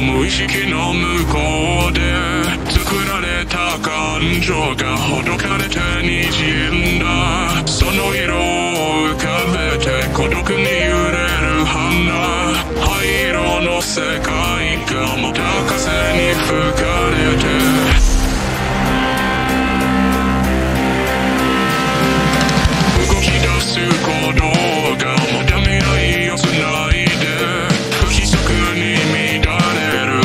無意識の向こうで作られた感情がほどかれて滲んだ。その色を浮かべて孤独に揺れる花。灰色の世界がまた風に吹かれて動き出す行動がまた未来をつないで不規則に乱れ空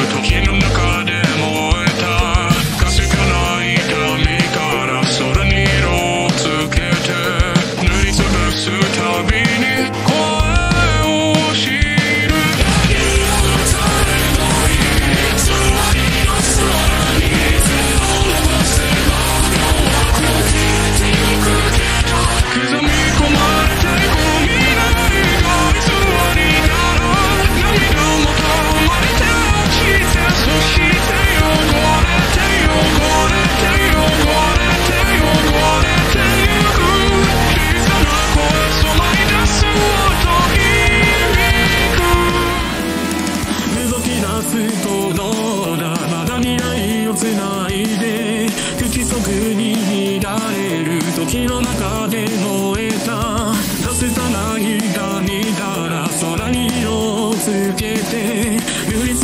に色をつけて塗りつ